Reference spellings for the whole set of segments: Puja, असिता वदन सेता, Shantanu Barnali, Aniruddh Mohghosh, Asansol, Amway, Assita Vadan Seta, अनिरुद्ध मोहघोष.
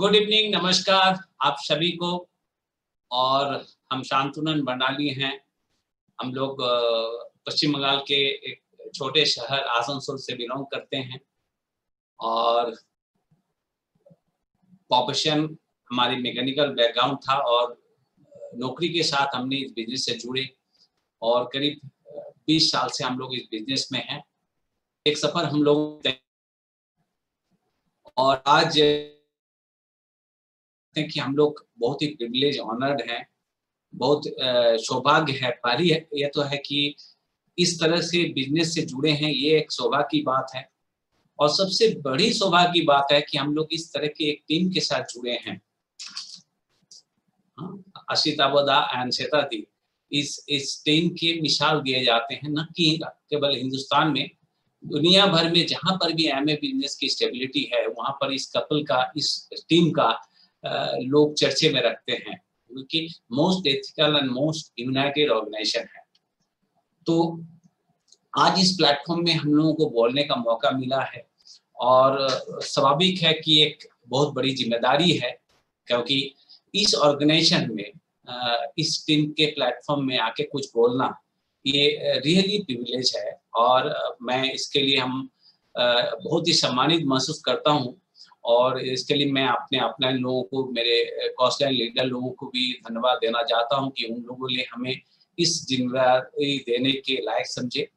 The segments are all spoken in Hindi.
गुड इवनिंग, नमस्कार आप सभी को। और हम शांतनु बर्नाली हैं। हम लोग पश्चिम बंगाल के एक छोटे शहर आसनसोल से बिलोंग करते हैं और प्रोफेशन हमारी मैकेनिकल बैकग्राउंड था और नौकरी के साथ हमने इस बिजनेस से जुड़े और करीब 20 साल से हम लोग इस बिजनेस में हैं। एक सफर हम लोग और आज कि हम लोग बहुत ही प्रिविलेज ऑनर्ड हैं, बहुत सौभाग्य है, पारी है, यह तो है कि इस तरह से बिजनेस से जुड़े हैं, ये एक सौभाग्य की बात है। और सबसे बड़ी सौभाग्य की बात है कि हम लोग इस तरह की एक टीम के साथ जुड़े हैं। असिता वदन सेता दी इस टीम के मिसाल दिए जाते हैं, न कि केवल हिंदुस्तान में, दुनिया भर में जहां पर भी एमए बिजनेस की स्टेबिलिटी है वहां पर इस कपल का, इस टीम का लोग चर्चे में रखते हैं, क्योंकि most ethical and most united organisation है। तो आज इस प्लेटफॉर्म में हम लोगों को बोलने का मौका मिला है और स्वाभाविक है कि एक बहुत बड़ी जिम्मेदारी है, क्योंकि इस ऑर्गेनाइजेशन में, इस टीम के प्लेटफॉर्म में आके कुछ बोलना ये रियली प्रिविलेज है और मैं इसके लिए हम बहुत ही सम्मानित महसूस करता हूँ। और इसके लिए मैं अपने अपलाइन लोगों को, मेरे कॉस्टलाइन लीडर लोगों को भी धन्यवाद देना चाहता हूं कि उन लोगों ने हमें इस जिम्मेदारी देने के लायक समझे।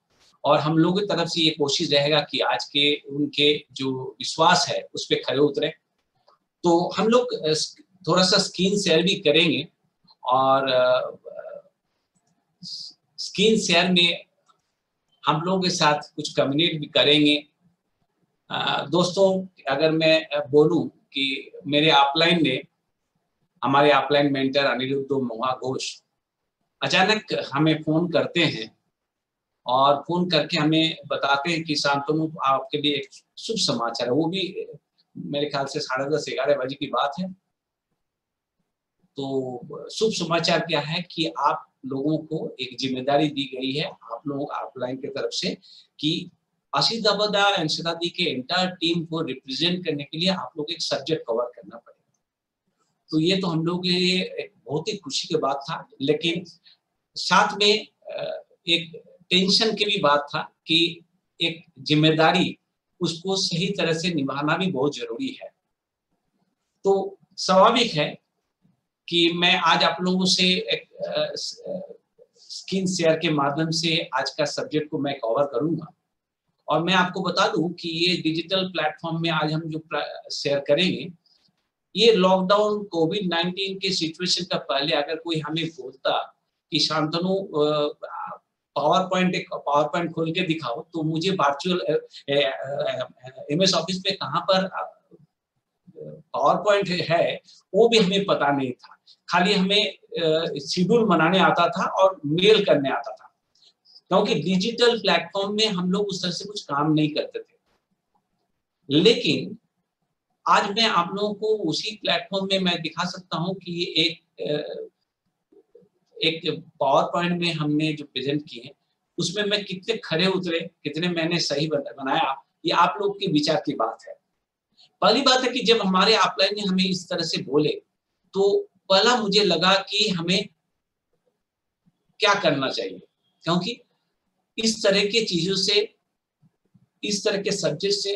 और हम लोगों की तरफ से ये कोशिश रहेगा कि आज के उनके जो विश्वास है उस पर खरे उतरे। तो हम लोग थोड़ा सा स्क्रीन शेयर भी करेंगे और स्क्रीन शेयर में हम लोगों के साथ कुछ कम्युनिकेट भी करेंगे। दोस्तों, अगर मैं बोलूं कि मेरे अपलाइन ने, हमारे अपलाइन मेंटर अनिरुद्ध मोहघोष अचानक हमें फोन करते हैं और फोन करके हमें बताते हैं कि शांतनु, आपके लिए एक शुभ समाचार है। वो भी मेरे ख्याल से 10:30-11 बजे की बात है। तो शुभ समाचार क्या है कि आप लोगों को एक जिम्मेदारी दी गई है, आप लोग अपलाइन की तरफ से, कि असिता वदन सेता दी के एंटायर टीम को रिप्रेजेंट करने के लिए आप लोग एक सब्जेक्ट कवर करना पड़ेगा। तो ये तो हम लोग के लिए एक बहुत ही खुशी की बात था, लेकिन साथ में एक टेंशन की भी बात था कि एक जिम्मेदारी, उसको सही तरह से निभाना भी बहुत जरूरी है। तो स्वाभाविक है कि मैं आज आप लोगों से एक स्क्रीन शेयर के माध्यम से आज का सब्जेक्ट को मैं कवर करूंगा। और मैं आपको बता दूं कि ये डिजिटल प्लेटफॉर्म में आज हम जो शेयर करेंगे, ये लॉकडाउन कोविड-19 के सिचुएशन का पहले अगर कोई हमें बोलता कि शांतनु पावर पॉइंट खोल के दिखाओ, तो मुझे वर्चुअल एमएस ऑफिस पे कहाँ पर पावर पॉइंट है वो भी हमें पता नहीं था। खाली हमें शेड्यूल बनाने आता था और मेल करने आता था, क्योंकि डिजिटल प्लेटफॉर्म में हम लोग उस तरह से कुछ काम नहीं करते थे। लेकिन आज मैं आप लोगों को उसी प्लेटफॉर्म में मैं दिखा सकता हूं कि एक पावर पॉइंट में हमने जो प्रेजेंट किए, उसमें मैं कितने खरे उतरे, कितने मैंने सही बनाया, ये आप लोग के विचार की बात है। पहली बात है कि जब हमारे अपलाइन ने हमें इस तरह से बोले, तो पहला मुझे लगा कि हमें क्या करना चाहिए, क्योंकि इस तरह की चीजों से, इस तरह के सब्जेक्ट से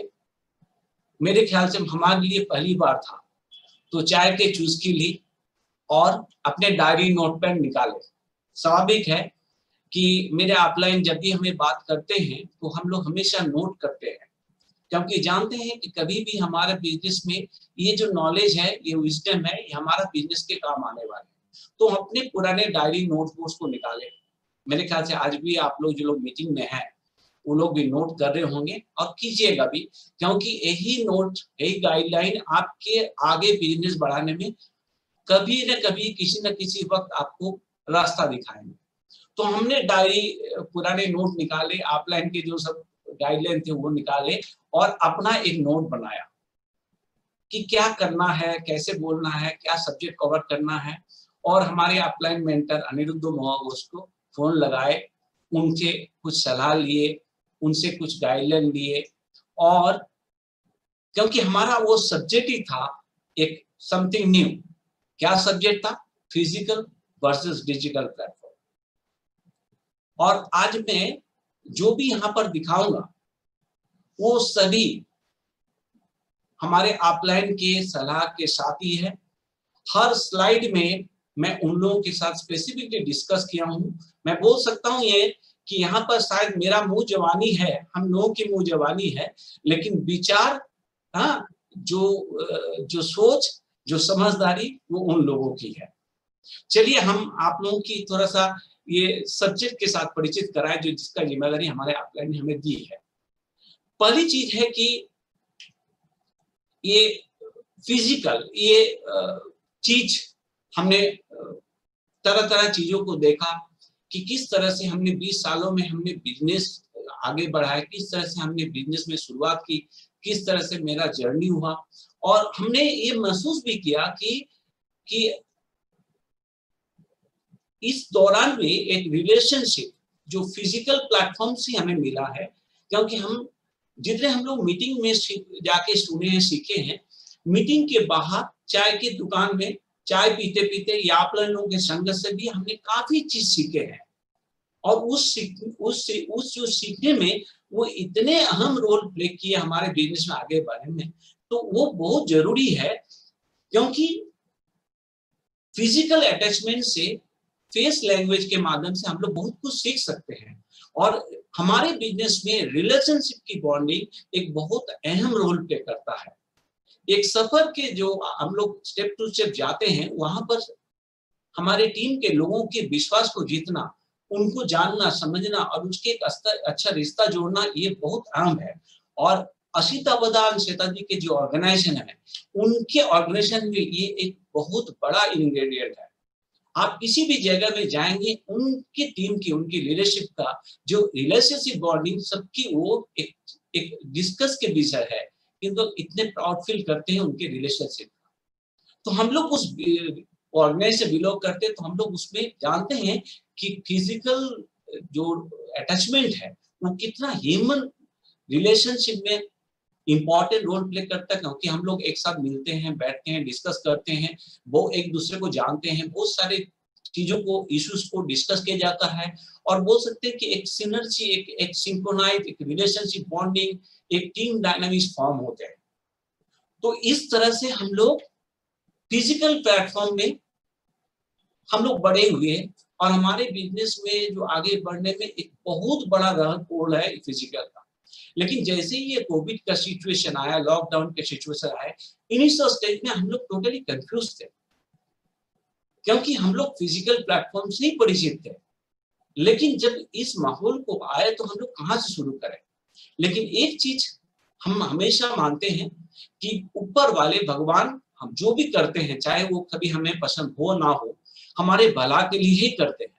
मेरे ख्याल से हमारे लिए पहली बार था। तो चाय के चुस्की ली और अपने डायरी नोट पेन निकाले। स्वाभाविक है कि मेरे अपलाइन जब भी हमें बात करते हैं तो हम लोग हमेशा नोट करते हैं, क्योंकि जानते हैं कि कभी भी हमारे बिजनेस में ये जो नॉलेज है, ये विजडम है, ये हमारा बिजनेस के काम आने वाले। तो अपने पुराने डायरी नोटबुक्स को निकाले। मेरे ख्याल से आज भी आप लोग जो लोग मीटिंग में हैं वो लोग भी नोट कर रहे होंगे और कीजिएगा भी, क्योंकि यही नोट, यही गाइडलाइन आपके आगे बिजनेस बढ़ाने में कभी न कभी, किसी न किसी वक्त आपको रास्ता दिखाएंगे। तो हमने डायरी, पुराने नोट निकाले, अपलाइन के जो सब गाइडलाइन थे वो निकाले और अपना एक नोट बनाया कि क्या करना है, कैसे बोलना है, क्या सब्जेक्ट कवर करना है। और हमारे अपलाइन मेंटर अनिरुद्ध मोहघोष को फोन लगाए, उनसे कुछ सलाह लिए, उनसे कुछ गाइडलाइन लिए, और क्योंकि हमारा वो सब्जेक्ट ही था एक समथिंग न्यू। क्या सब्जेक्ट था? Physical versus digital platform. और आज मैं जो भी यहां पर दिखाऊंगा वो सभी हमारे ऑफलाइन के सलाह के साथ ही है। हर स्लाइड में मैं उन लोगों के साथ स्पेसिफिकली डिस्कस किया हूं। मैं बोल सकता हूं ये कि यहाँ पर शायद मेरा मुंह जवानी है, हम लोगों की मुंह जवानी है, लेकिन विचार, हाँ, जो सोच, जो समझदारी वो उन लोगों की है। चलिए हम आप लोगों की थोड़ा सा ये सब्जेक्ट के साथ परिचित कराए जो जिसका जिम्मेदारी हमारे ऑफलाइन ने हमें दी है। पहली चीज है कि ये फिजिकल ये चीज हमने तरह तरह चीजों को देखा कि किस तरह से हमने 20 सालों में हमने बिजनेस आगे बढ़ाया, किस तरह से हमने बिजनेस में शुरुआत की, किस तरह से मेरा जर्नी हुआ। और हमने ये महसूस भी किया कि इस दौरान में एक रिलेशनशिप जो फिजिकल प्लेटफॉर्म से हमें मिला है, क्योंकि हम जितने हम लोग मीटिंग में जाके सुने हैं, सीखे हैं, मीटिंग के बाहर चाय की दुकान में चाय पीते पीते या आप लोगों के संगत से भी हमने काफी चीज सीखे हैं। और उस जो सीखने में वो इतने अहम रोल प्ले किए हमारे बिजनेस में आगे बढ़ने में, तो वो बहुत जरूरी है। क्योंकि फिजिकल अटैचमेंट से फेस लैंग्वेज के माध्यम से हम लोग बहुत कुछ सीख सकते हैं। और हमारे बिजनेस में रिलेशनशिप की बॉन्डिंग एक बहुत अहम रोल प्ले करता है। एक सफर के जो हम लोग स्टेप टू स्टेप जाते हैं वहां पर हमारे टीम के लोगों के विश्वास को जीतना, उनको जानना, समझना और उसके एक अच्छा रिश्ता जोड़ना, ये बहुत अहम है। और असिता वदान सेता जी के जो ऑर्गेनाइजेशन है, उनके ऑर्गेनाइजेशन में ये एक बहुत बड़ा इंग्रेडिएंट है। आप किसी भी जगह में जाएंगे, उनकी टीम की, उनकी लीडरशिप का जो रिलेशनशिप बॉन्डिंग सबकी, वो एक डिस्कस के विषय है। तो इतने प्राउड फील करते हैं उनके रिलेशनशिप। तो हम लोग उस ऑर्गेनाइज से बिलोंग करते हैं, तो हम लोग उसमें जानते हैं कि फिजिकल जो अटैचमेंट है वो कितना ह्यूमन रिलेशनशिप में इम्पॉर्टेंट रोल प्ले करता है। क्योंकि हम लोग एक साथ मिलते हैं, बैठते हैं, डिस्कस करते हैं, वो एक दूसरे को जानते हैं, बहुत सारे चीजों को, इश्यूज को डिस्कस किया जाता है। और बोल सकते हैं कि एक सिनर्जी, एक सिंक्रोनाइज, एक रिलेशनशिप बॉन्डिंग, एक टीम डायनामिक्स फॉर्म होते हैं। तो इस तरह से हम लोग फिजिकल प्लेटफॉर्म में हम लोग बढ़े हुए हैं। और हमारे बिजनेस में जो आगे बढ़ने में एक बहुत बड़ा रोल है फिजिकल का। लेकिन जैसे ही ये कोविड का सिचुएशन आया, लॉकडाउन का सिचुएशन आया, इनिशियल स्टेज में हम लोग टोटली कंफ्यूज थे, क्योंकि हम लोग फिजिकल प्लेटफॉर्म से ही परिचित थे। लेकिन जब इस माहौल को आए तो हम लोग कहाँ से शुरू करें। लेकिन एक चीज हम हमेशा मानते हैं कि ऊपर वाले भगवान हम जो भी करते हैं, चाहे वो कभी हमें पसंद हो ना हो, हमारे भला के लिए ही करते हैं,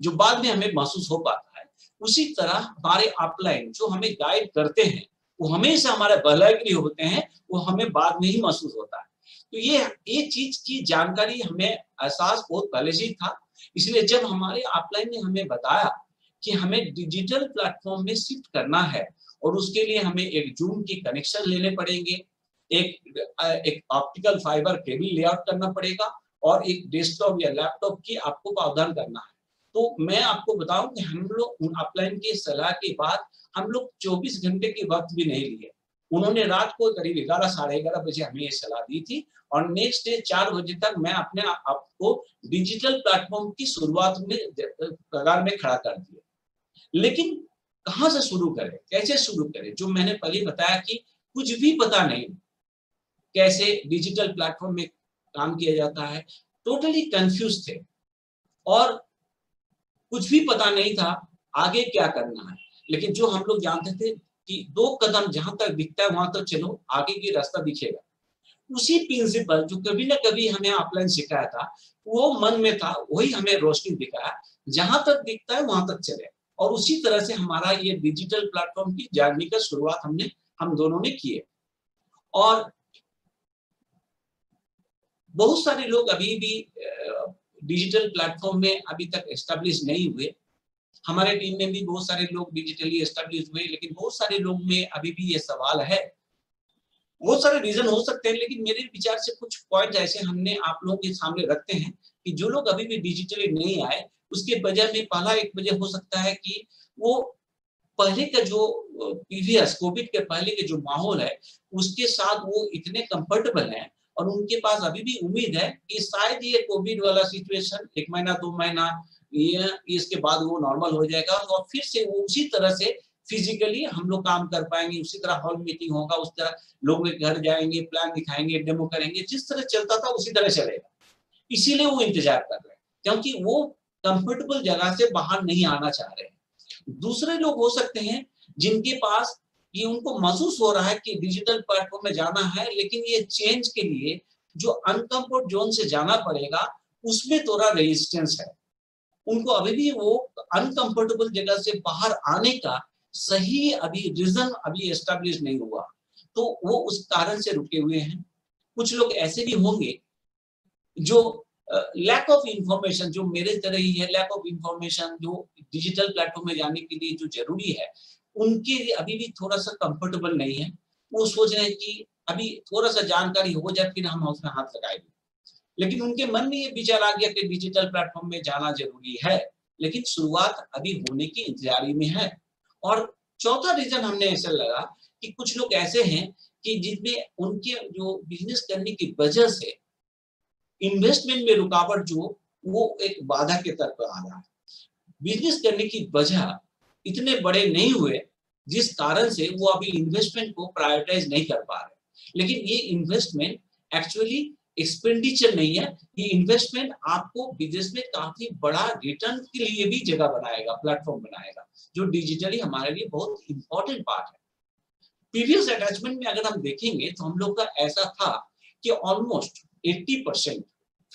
जो बाद में हमें महसूस हो पाता है। उसी तरह हमारे ऑफलाइन जो हमें गाइड करते हैं वो हमेशा हमारे भला के लिए होते हैं, वो हमें बाद में ही महसूस होता है। तो ये चीज की जानकारी हमें एहसास बहुत पहले से ही था। इसलिए जब हमारे ऑफलाइन ने हमें बताया कि हमें डिजिटल प्लेटफॉर्म में शिफ्ट करना है और उसके लिए हमें एक जूम की कनेक्शन लेने पड़ेंगे, एक ऑप्टिकल फाइबर केबल लेआउट करना पड़ेगा और एक डेस्कटॉप या लैपटॉप की आपको प्रावधान करना है। तो मैं आपको बताऊं कि हम लोग ऑफलाइन की सलाह के बाद हम लोग 24 घंटे के वक्त भी नहीं लिए। उन्होंने रात को करीब 11, साढ़े 11 बजे हमें ये सलाह दी थी और नेक्स्ट डे 4 बजे तक मैं अपने आप को डिजिटल प्लेटफॉर्म की शुरुआत में कगार में खड़ा कर दिया। लेकिन कहाँ से शुरू करें, कैसे शुरू करें, जो मैंने पहले बताया कि कुछ भी पता नहीं कैसे डिजिटल प्लेटफॉर्म में काम किया जाता है, टोटली कंफ्यूज थे और कुछ भी पता नहीं था आगे क्या करना है। लेकिन जो हम लोग जानते थे कि 2 कदम जहां तक दिखता है वहां तक चलो, आगे की रास्ता दिखेगा, उसी प्रिंसिपल जो कभी ना कभी हमें ऑफलाइन सिखाया था वो मन में था, वही हमें रोशनी दिखाया, जहां तक दिखता है वहां तक चले। और उसी तरह से हमारा ये डिजिटल प्लेटफॉर्म की जर्नी का शुरुआत हम दोनों ने की है। और बहुत सारे लोग अभी भी डिजिटल प्लेटफॉर्म में अभी तक एस्टेब्लिश नहीं हुए। हमारे टीम में भी बहुत सारे लोग डिजिटली एस्टेब्लिश हुए, लेकिन बहुत सारे लोग में अभी भी ये सवाल है बहुत सारे रीजन हो सकते हैं, लेकिन मेरे विचार से कुछ पॉइंट ऐसे हमने आप लोगों के सामने रखते हैं कि जो लोग अभी भी डिजिटली नहीं आए उसके वजह में पहला एक वजह हो सकता है कि वो पहले का जो प्रीवियस कोविड के पहले के जो माहौल है उसके साथ वो इतने कंफर्टेबल हैं और उनके पास अभी भी उम्मीद है कि शायद ये कोविड वाला सिचुएशन 1 महीना 2 महीना ये इसके बाद वो नॉर्मल हो जाएगा और तो फिर से वो उसी तरह से फिजिकली हम लोग काम कर पाएंगे, उसी तरह हॉल मीटिंग होगा, उस तरह लोगों के घर जाएंगे, प्लान दिखाएंगे, डेमो करेंगे, जिस तरह चलता था उसी तरह चलेगा। इसीलिए वो इंतजार कर रहे हैं क्योंकि वो कंफर्टेबल जगह से बाहर नहीं आना चाह रहे हैं। दूसरे लोग हो सकते हैं जिनके पास ये उनको महसूस हो रहा है कि डिजिटल प्लेटफॉर्म में जाना है लेकिन ये चेंज के लिए जो अनकंफर्ट जोन से जाना पड़ेगा उसमें थोड़ा रेजिस्टेंस है, उनको अभी भी वो अनकंफर्टेबल जगह से बाहर आने का सही अभी रीजन अभी एस्टेब्लिश नहीं हुआ, तो वो उस कारण से रुके हुए हैं। कुछ लोग ऐसे भी होंगे जो लैक ऑफ इंफॉर्मेशन, जो मेरे तरह ही है, लैक ऑफ इंफॉर्मेशन जो डिजिटल प्लेटफॉर्म में जाने के लिए जो जरूरी है उनके लिए अभी भी थोड़ा सा कंफर्टेबल नहीं है। वो सोच रहे हैं कि अभी थोड़ा सा जानकारी हो जाए फिर हम उसमें हाथ लगाएंगे, लेकिन उनके मन में ये विचार आ गया कि डिजिटल प्लेटफॉर्म में जाना जरूरी है, लेकिन शुरुआत अभी होने की इंतजारी में है। और चौथा रीजन हमने ऐसा लगा कि कुछ लोग ऐसे हैं कि जिनमें उनके जो बिजनेस करने की वजह से इन्वेस्टमेंट में रुकावट जो वो एक बाधा के तौर पर आ रहा है, बिजनेस करने की वजह इतने बड़े नहीं हुए जिस कारण से वो अभी इन्वेस्टमेंट को प्रायोरिटाइज नहीं कर पा रहे, लेकिन ये इन्वेस्टमेंट एक्चुअली एक्सपेंडिचर नहीं है, ये इन्वेस्टमेंट आपको बिजनेस में काफी बड़ा रिटर्न के लिए भी जगह बनाएगा, प्लेटफॉर्म बनाएगा, जो डिजिटली हमारे लिए बहुत इंपॉर्टेंट पार्ट है। प्रीवियस अटैचमेंट में अगर हम देखेंगे तो हम लोग का ऐसा था कि ऑलमोस्ट 80%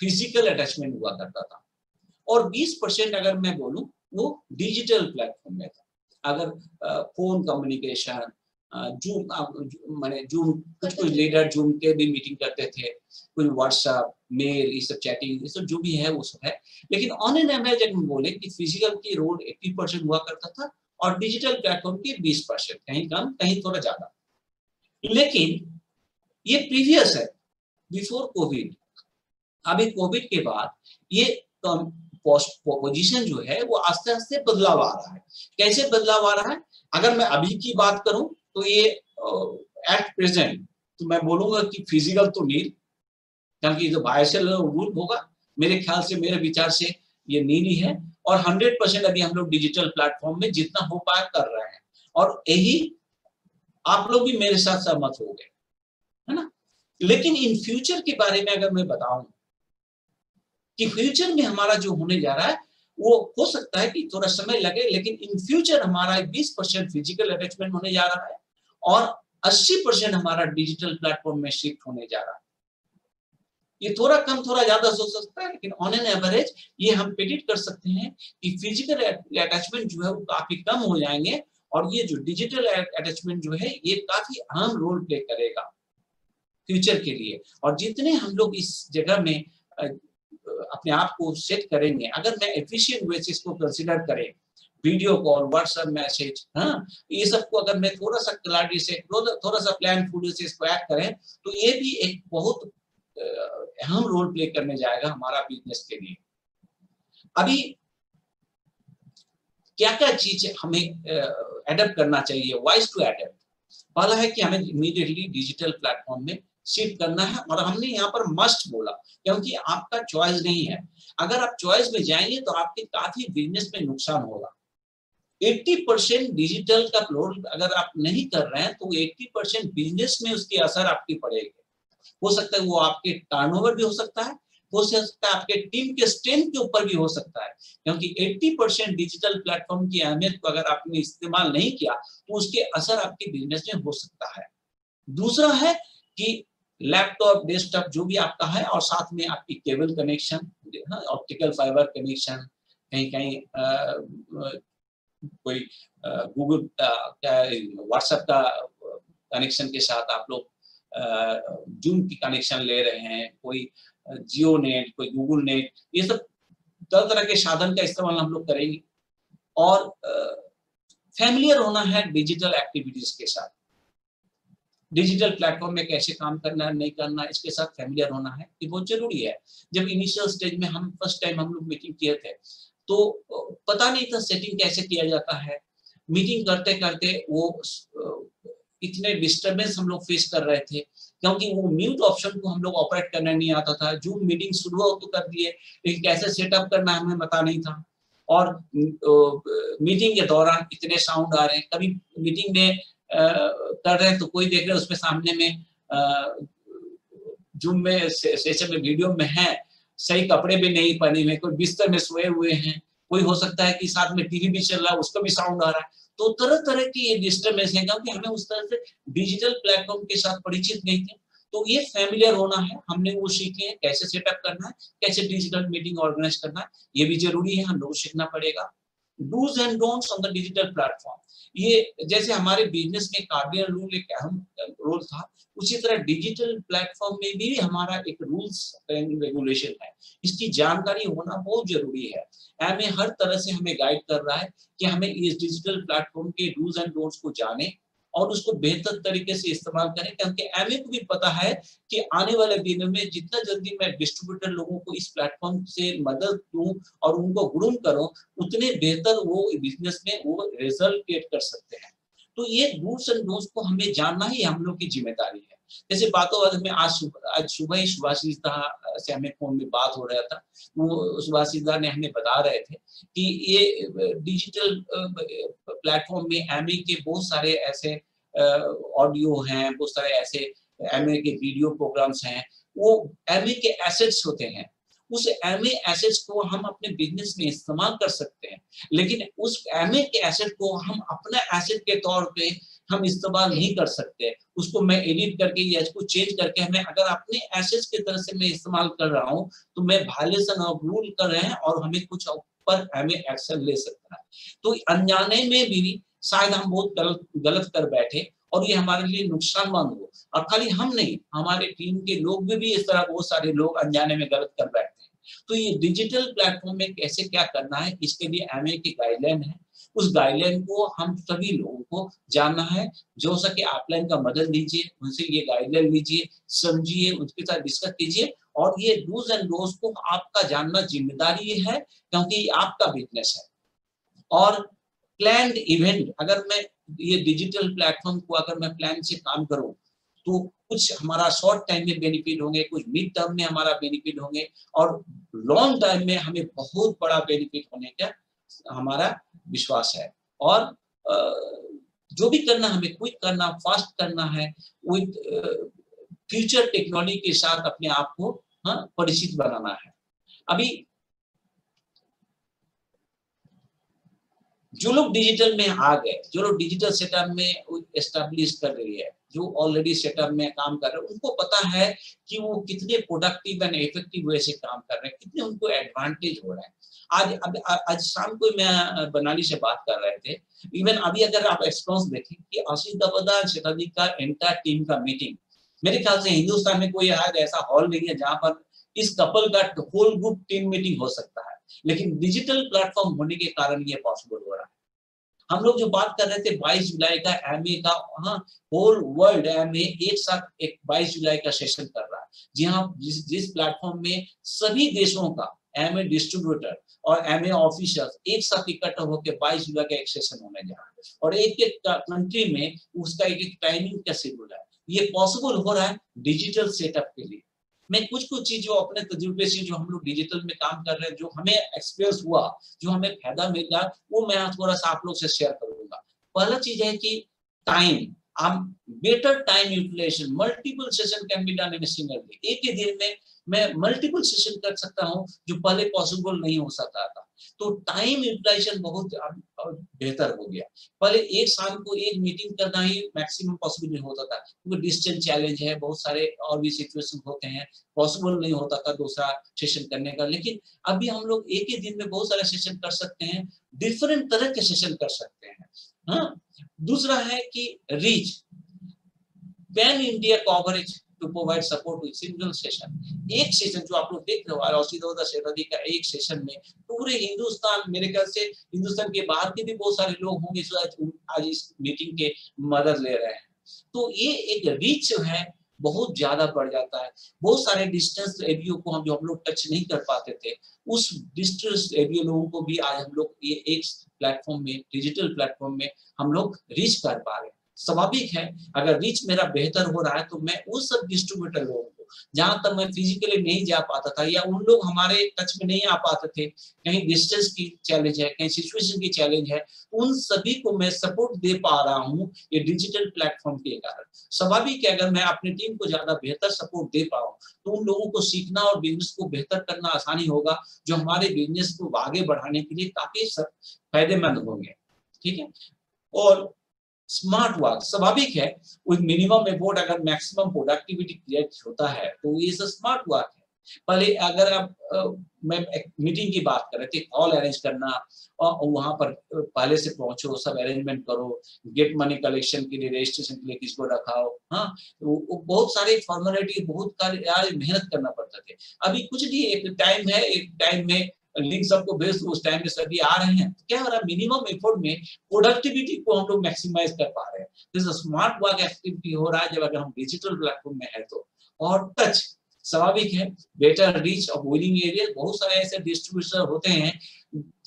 फिजिकल अटैचमेंट हुआ करता था और 20% अगर मैं बोलूं वो डिजिटल प्लेटफॉर्म में था। अगर फोन कम्युनिकेशन, मैंने जूम, कुछ लीडर जूम के भी मीटिंग करते थे, कोई व्हाट्सएप, मेल, ये सब चैटिंग, ये सब जो भी है वो सब है, लेकिन ऑन एन एवरेज अगर बोले कि फिजिकल की रोल 80% हुआ करता था और डिजिटल प्लेटफॉर्म की 20%, कहीं कम कहीं थोड़ा ज्यादा। लेकिन ये प्रीवियस है, बिफोर कोविड। अभी कोविड के बाद ये पोजीशन जो है वो आस्ते आस्ते बदलाव आ रहा है। कैसे बदलाव आ रहा है? अगर मैं अभी की बात करूं तो ये एट प्रेजेंट तो मैं बोलूंगा कि फिजिकल तो नील, क्योंकि जो बायसेल रूल होगा मेरे ख्याल से, मेरे विचार से ये नील ही है और 100% अभी हम लोग डिजिटल प्लेटफॉर्म में जितना हो पाया कर रहे हैं और यही आप लोग भी मेरे साथ सहमत हो गए, है ना। लेकिन इन फ्यूचर के बारे में अगर मैं बताऊं कि फ्यूचर में हमारा जो होने जा रहा है वो हो सकता है कि थोड़ा समय लगे, लेकिन इन फ्यूचर हमारा 20% फिजिकल अटैचमेंट होने जा रहा है और 80% हमारा डिजिटल प्लेटफॉर्म में शिफ्ट होने जा रहा है। ये थोड़ा कम थोड़ा ज्यादा हो सकता है, लेकिन ऑन एन एवरेज ये हम प्रेडिक्ट कर सकते हैं कि फिजिकल अटैचमेंट जो है वो काफी कम हो जाएंगे और ये जो डिजिटल अटैचमेंट जो है ये काफी अहम रोल प्ले करेगा फ्यूचर के लिए। और जितने हम लोग इस जगह में अपने आप को सेट करेंगे, अगर मैं एफिशिएंट वे से इसको कंसीडर करें, वीडियो कॉल, व्हाट्सएप मैसेज, हाँ, ये सब को अगर मैं थोड़ा सा क्लैरिटी से, थोड़ा सा प्लानफुल से इसको ऐड करें तो ये भी एक बहुत अहम रोल प्ले करने जाएगा हमारा बिजनेस के लिए। अभी क्या क्या चीज हमें एडप्ट करना चाहिए, वाइज टू एडप्ट। पहला है कि हमें इमीडिएटली डिजिटल प्लेटफॉर्म में शिफ्ट करना है और हमने यहाँ पर मस्ट बोला क्योंकि आपका चॉइस नहीं है। अगर आप चॉइस में जाएंगे तो आपके काफी बिजनेस में नुकसान होगा। 80% डिजिटल का फ्लोर अगर आप नहीं कर रहे हैं तो 80% बिजनेस में उसकी असर आपकी पड़ेगी। हो सकता है वो आपके टर्नओवर भी हो सकता है, हो सकता है आपके टीम के स्ट्रेंथ के ऊपर भी हो सकता है, क्योंकि 80% डिजिटल प्लेटफॉर्म की अहमियत को अगर आपने इस्तेमाल नहीं किया तो उसके असर आपके बिजनेस में हो सकता है। दूसरा है कि लैपटॉप, डेस्कटॉप जो भी आपका है और साथ में आपकी cable connection, optical fibre connection, कहीं कहीं कोई गूगल का, व्हाट्सएप का कनेक्शन के साथ आप लोग जूम की कनेक्शन ले रहे हैं, कोई जियो नेट, कोई गूगल नेट, ये सब तरह तरह के साधन का इस्तेमाल हम लोग करेंगे। और फैमिलियर होना है डिजिटल एक्टिविटीज के साथ। डिजिटल प्लेटफॉर्म में कैसे काम करना है, नहीं करना, इसके साथ फेमिलियर होना है, ये बहुत जरूरी है। जब इनिशियल स्टेज में हम फर्स्ट टाइम हम लोग मीटिंग किए थे तो पता नहीं था सेटिंग कैसे किया जाता है। मीटिंग करते करते वो इतने डिस्टर्बेंस हम लोग फेस कर रहे थे क्योंकि वो म्यूट ऑप्शन को हम लोग ऑपरेट करना नहीं आता था। जूम मीटिंग शुरू हो तो कर दिए लेकिन कैसे सेटअप करना हमें पता नहीं था। और मीटिंग के दौरान इतने साउंड आ रहे हैं, कभी मीटिंग में कर रहे हैं तो कोई देख रहे उसमें सामने में जूम में सेशन में वीडियो में है, सही कपड़े भी नहीं पहने हुए, कोई बिस्तर में सोए हुए हैं, कोई हो सकता है कि साथ में टीवी भी चल रहा है उसका भी साउंड आ रहा है। तो तरह तरह की ये डिस्टर्बेंस है क्योंकि हमें उस तरह से डिजिटल प्लेटफॉर्म के साथ परिचित नहीं थे। तो ये फेमिलियर होना है, हमने वो सीखे हैं कैसे सेटअप करना है, कैसे डिजिटल मीटिंग ऑर्गेनाइज करना है, ये भी जरूरी है, हम लोग सीखना पड़ेगा। Dos and don'ts on the digital platform, ये जैसे हमारे बिजनेस में कार्डियल रूल एक अहम रोल था, उसी तरह डिजिटल प्लेटफॉर्म में भी हमारा एक रूल्स एंड रेगुलेशन है, इसकी जानकारी होना बहुत जरूरी है। एमए हर तरह से हमें गाइड कर रहा है कि हमें इस डिजिटल प्लेटफॉर्म के रूल्स एंड डोंट्स को जाने और उसको बेहतर तरीके से इस्तेमाल करें क्योंकि एमए को भी पता है कि आने वाले दिनों में जितना जल्दी मैं डिस्ट्रीब्यूटर लोगों को इस प्लेटफॉर्म से मदद दूं और उनको ग्रूम करूं उतने बेहतर वो बिजनेस में वो रिजल्ट क्रिएट कर सकते हैं। तो ये रूल्स एंड डोंट्स को हमें जानना ही हम लोग की जिम्मेदारी है। जैसे बातों में आज सुबह ही सुभाषिनी दा से हमें फोन में बात हो रहा था, वो सुभाषिनी दा ने हमें बता रहे थे कि ये डिजिटल प्लेटफॉर्म में एमए के बहुत सारे ऐसे ऑडियो हैं, बहुत सारे ऐसे एमए के वीडियो प्रोग्राम्स हैं, वो एमए के एसेट्स होते हैं। उस एमए एसेट्स को हम अपने बिजनेस में इस्तेमाल कर सकते हैं लेकिन उस एमए के एसेट को हम अपना एसेट के तौर पे हम इस्तेमाल नहीं कर सकते। उसको मैं एडिट करके या इसको चेंज करके मैं अगर अपने एसेट्स की तरह से मैं इस्तेमाल कर रहा हूँ तो मैं वायलेशन ऑफ रूल कर रहे हैं और हमें कुछ पर हमें एक्शन ले सकता है। तो अनजाने में भी शायद हम बहुत गलत कर बैठे और ये हमारे लिए नुकसानमंद हो। और खाली हम नहीं, हमारे टीम के लोग भी इस तरह बहुत सारे लोग अनजाने में गलत कर बैठते हैं। तो ये डिजिटल प्लेटफॉर्म में कैसे क्या करना है इसके लिए एमए की गाइडलाइन है, उस गाइडलाइन को हम सभी लोगों को जानना है। जो सके ऑफलाइन का मदद लीजिए, उनसे ये गाइडलाइन लीजिए, समझिए, उनके साथ डिस्कस कीजिए और ये डूज एंड डोंट्स को आपका जानना जिम्मेदारी है क्योंकि आपका बिजनेस है। और प्लान्ड इवेंट, अगर मैं ये डिजिटल प्लेटफॉर्म को अगर मैं प्लान से काम करूं तो कुछ हमारा शॉर्ट टाइम में बेनिफिट होंगे, कुछ मिड टर्म में हमारा बेनिफिट होंगे और लॉन्ग टाइम में हमें बहुत बड़ा बेनिफिट होने का हमारा विश्वास है। और जो भी करना हमें क्विक करना, फास्ट करना है, विद फ्यूचर टेक्नोलॉजी के साथ अपने आप को परिचित बनाना है। अभी जो लोग डिजिटल में आ गए, जो लोग डिजिटल सेटअप में एस्टेब्लिश कर रही है, जो ऑलरेडी सेटअप में काम कर रहे हैं, उनको पता है कि वो कितने प्रोडक्टिव एंड इफेक्टिव वे से काम कर रहे हैं, कितने उनको एडवांटेज हो रहा है। आज शाम को मैं बनाली से बात कर रहे थे, इवन अभी अगर आप एक्सपीरियंस देखें कि असिता वदन सेता जी का एंटायर टीम का मीटिंग, मेरे ख्याल से हिंदुस्तान में कोई ऐसा हॉल नहीं है जहाँ पर इस कपल का होल ग्रुप टीम मीटिंग हो सकता है, लेकिन डिजिटल प्लेटफॉर्म होने के कारण ये पॉसिबल हो रहा है। हम लोग जो बात कर रहे थे 22 जुलाई का एमए का, होल वर्ल्ड एमए एक साथ एक 22 जुलाई का सेशन कर रहा है, जिस प्लेटफॉर्म में सभी देशों का एमए डिस्ट्रीब्यूटर और एमए ऑफिसर्स एक साथ इकट्ठा होकर 22 जुलाई का एक सेशन होने जा रहा है और एक एक कंट्री में उसका एक एक टाइमिंग का शेड्यूल है। ये पॉसिबल हो रहा है डिजिटल सेटअप के लिए। मैं कुछ चीज जो अपने तजुर्बे से जो हम लोग डिजिटल में काम कर रहे हैं, जो हमें एक्सपीरियंस हुआ, जो हमें फायदा मिला, वो मैं थोड़ा सा आप लोग से शेयर करूंगा। पहला चीज है कि टाइम, हम better time utilisation, multiple session can be done in single day. एक ही दिन में मैं मल्टीपल सेशन कर सकता हूँ जो पहले पॉसिबल नहीं हो सकता था। तो टाइम यूटिलाइजेशन बहुत बेहतर हो गया। पहले एक शाम को एक मीटिंग करना ही मैक्सिमम पॉसिबल नहीं होता था क्योंकि डिस्टेंस चैलेंज है, बहुत सारे और भी सिचुएशन होते हैं, पॉसिबल नहीं होता था दूसरा सेशन करने का। लेकिन अभी हम लोग एक ही दिन में बहुत सारे सेशन कर सकते हैं, डिफरेंट तरह के सेशन कर सकते हैं। दूसरा है कि reach, pan India coverage to provide support with single session. एक सेशन जो आप लोग देख रहे हो असिता वदन सेता जी का, एक सेशन में पूरे हिंदुस्तान, मेरे ख्याल से हिंदुस्तान के बाहर के भी बहुत सारे लोग होंगे जो आज इस मीटिंग के मदद ले रहे हैं। तो ये एक रीच जो है बहुत ज्यादा बढ़ जाता है। बहुत सारे डिस्टेंस एबीओ को हम जो हम लोग टच नहीं कर पाते थे, उस डिस्टेंस एबीओ लोगों को भी आज हम लोग ये एक प्लेटफॉर्म में, डिजिटल प्लेटफॉर्म में हम लोग रीच कर पा रहे हैं। स्वाभाविक है, अगर रीच मेरा बेहतर हो रहा है तो मैं उन सब डिस्ट्रीब्यूटर लोगों को, जहां तक मैं फिजिकली नहीं जा पाता था या उन लोग हमारे टच में नहीं आ पाते थे, कहीं डिस्टेंस की चैलेंज है, कहीं सिचुएशन की चैलेंज है, उन सभी को मैं सपोर्ट दे पा रहा हूँ ये डिजिटल प्लेटफॉर्म के कारण। स्वाभाविक है, अगर मैं अपनी टीम को ज्यादा बेहतर सपोर्ट दे पाऊँ तो उन लोगों को सीखना और बिजनेस को बेहतर करना आसानी होगा, जो हमारे बिजनेस को आगे बढ़ाने के लिए काफी फायदेमंद होंगे। ठीक है, और स्मार्ट वर्क स्वाभाविक है, विद मिनिमम एफर्ट अगर मैक्सिमम प्रोडक्टिविटी क्रिएट होता है तो ये सब स्मार्ट वर्क है। पहले अगर आप मैं मीटिंग की बात कर रहे थे, कॉल अरेंज करना और वहां पर पहले से पहुंचो, सब अरेंजमेंट करो, गेट मनी कलेक्शन के लिए, रजिस्ट्रेशन के लिए किसको रखाओ, हाँ, तो बहुत सारे फॉर्मेलिटी, बहुत सारी मेहनत करना पड़ता थे। अभी कुछ नहीं, एक टाइम है, एक टाइम में लिंक सबको भेज दो, उस टाइम में सभी आ रहे हैं। क्या हो रहा है, मिनिमम एफर्ट में प्रोडक्टिविटी को हम लोग मैक्सिमाइज कर पा रहे हैं। जैसे स्मार्ट वर्क एक्टिविटी हो रहा है जब अगर हम डिजिटल प्लेटफॉर्म में है तो। और टच स्वाभाविक है, बेटर रीच और बोलिंग एरिया, बहुत सारे ऐसे डिस्ट्रीब्यूटर होते हैं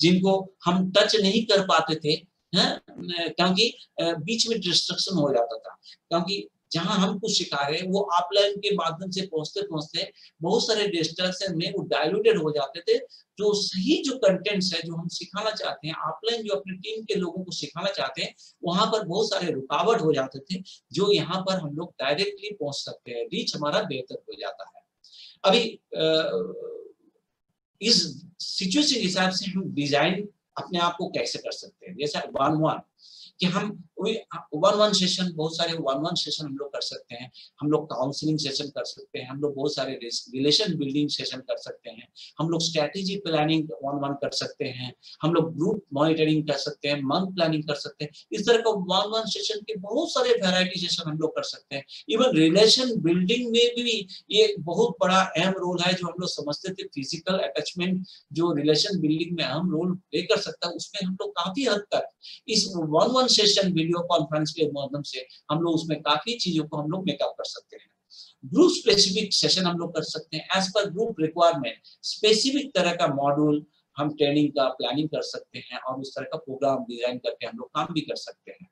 जिनको हम टच नहीं कर पाते थे, क्योंकि बीच में डिस्ट्रक्शन हो जाता था, क्योंकि जहां हम कुछ सिखा रहे हैं वो ऑफलाइन के माध्यम से पहुंचते बहुत सारे डिस्ट्रक्शन में वो डाइल्यूटेड हो जाते थे। जो सही जो कंटेंट्स है जो हम सिखाना चाहते हैं, ऑफलाइन जो अपनी टीम के लोगों को सिखाना चाहते हैं, वहां पर बहुत सारे रुकावट हो जाते थे, जो यहाँ पर हम लोग डायरेक्टली पहुंच सकते हैं, रीच हमारा बेहतर हो जाता है। अभी इस सिचुएशन के हिसाब से हम डिजाइन अपने आप को कैसे कर सकते हैं, जैसे 1-on-1 कि हम 1-on-1 सेशन, बहुत सारे 1-on-1 सेशन हम लोग कर सकते हैं, हम लोग काउंसलिंग सेशन कर सकते हैं, हम लोग बहुत सारे रिलेशन बिल्डिंग सेशन कर सकते हैं, हम लोग स्ट्रैटेजी प्लानिंग 1-on-1 कर सकते हैं, हम लोग ग्रुप मॉनिटरिंग कर सकते हैं, मंथ प्लानिंग कर सकते हैं। इस तरह का 1-on-1 सेशन के बहुत सारे वेराइटी सेशन हम लोग कर सकते हैं। इवन रिलेशन बिल्डिंग में भी ये बहुत बड़ा अहम रोल है, जो हम लोग समझते थे फिजिकल अटैचमेंट जो रिलेशन बिल्डिंग में अहम रोल प्ले कर सकता है, उसमें हम लोग काफी हद तक इस 1-on-1 सेशन वीडियो कॉन्फ्रेंस के माध्यम से हम लोग उसमें काफी चीजों को हम लोग मेकअप कर सकते हैं। ग्रुप स्पेसिफिक सेशन हम लोग कर सकते हैं, as per group requirement specific तरह का मॉड्यूल हम ट्रेनिंग का प्लानिंग कर सकते हैं, और उस तरह का प्रोग्राम डिजाइन करके हम लोग काम भी कर सकते हैं।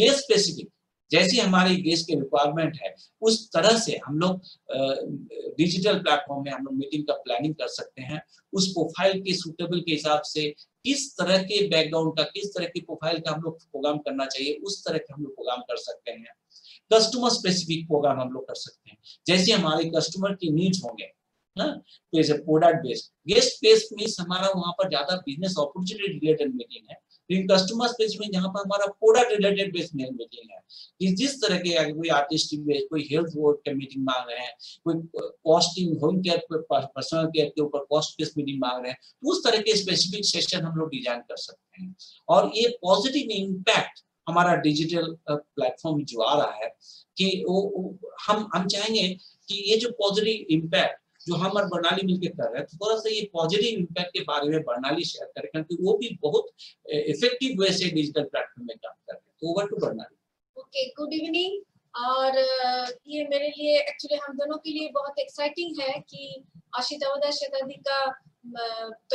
गेस्ट स्पेसिफिक, जैसी हमारी गेस्ट के रिक्वायरमेंट है उस तरह से हम लोग डिजिटल प्लेटफॉर्म में हम लोग मीटिंग का प्लानिंग कर सकते हैं। उस प्रोफाइल के सूटेबल के हिसाब से किस तरह के बैकग्राउंड का, किस तरह के प्रोफाइल का हम लोग प्रोग्राम करना चाहिए, उस तरह के हम लोग प्रोग्राम कर सकते हैं। कस्टमर स्पेसिफिक प्रोग्राम हम लोग कर सकते हैं, जैसे हमारे कस्टमर की नीड्स होंगे, हाँ, जैसे product based. Guest based means हमारा वहाँ पर ज्यादा बिजनेस अपॉर्चुनिटी रिलेटेड मीटिंग है, लेकिन कस्टमर स्पेस में जहाँ पर हमारा प्रोडक्ट रिलेटेड बेस में मीटिंग है, कि जिस तरह के अगर कोई आर्टिस्ट बेस, कोई हेल्थ वर्ड के मीटिंग मांग रहे हैं, कोई costing home care personal care के ऊपर कॉस्ट बेस्ड मीटिंग मांग रहे हैं, तो उस तरह के स्पेसिफिक सेशन हम लोग डिजाइन कर सकते हैं। और ये पॉजिटिव इम्पैक्ट हमारा डिजिटल प्लेटफॉर्म जो आ रहा है कि वो हम चाहेंगे कि ये जो पॉजिटिव इम्पैक्ट जो हम और बर्नाली मिलकर कर रहे हैं, थोड़ा सा ये पॉजिटिव इम्पैक्ट के बारे में बर्नाली शेयर करें, क्योंकि वो भी बहुत इफेक्टिव वे से डिजिटल प्लेटफॉर्म में काम कर रहे हैं। Over to Barnali. Okay, good evening. और ये मेरे लिए एक्चुअली हम दोनों के लिए बहुत एक्साइटिंग है कि आशिता वदन सेता जी का